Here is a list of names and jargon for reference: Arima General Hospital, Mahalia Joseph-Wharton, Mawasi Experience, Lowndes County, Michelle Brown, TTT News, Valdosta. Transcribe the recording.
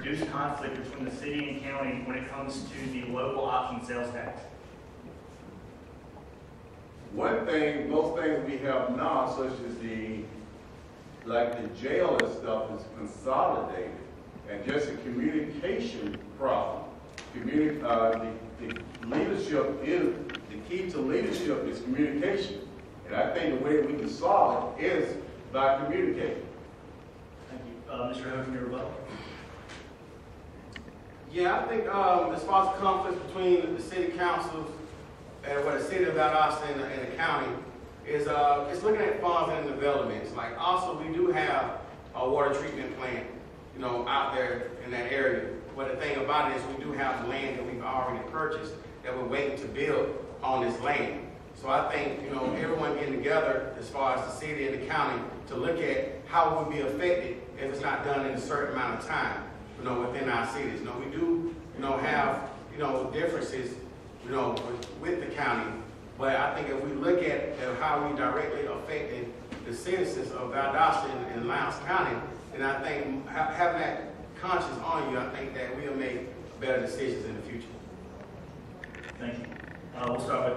reduce conflict between the city and county when it comes to the local option sales tax? One thing, most things we have now, such as like the jail and stuff, is consolidated, and just a communication problem. The leadership is, the key to leadership is communication. And I think the way we can solve it is by communicating. Thank you. Mr. Hogan, you're welcome. Yeah, I think as far as conflicts between the city councils and the city of Valdosta and the county is it's looking at farms and developments. Like also, we do have a water treatment plant, you know, out there in that area. But the thing about it is we do have land that we've already purchased that we're waiting to build on this land. So I think, you know, everyone getting together as far as the city and the county to look at how it would be affected if it's not done in a certain amount of time, you know, within our cities. You know, we do, you know, have, you know, differences, you know, with the county. But I think if we look at how we directly affected the citizens of Valdosta and Lowndes County, then I think having that conscience on you, I think that we'll make better decisions in the future. Thank you. We'll start with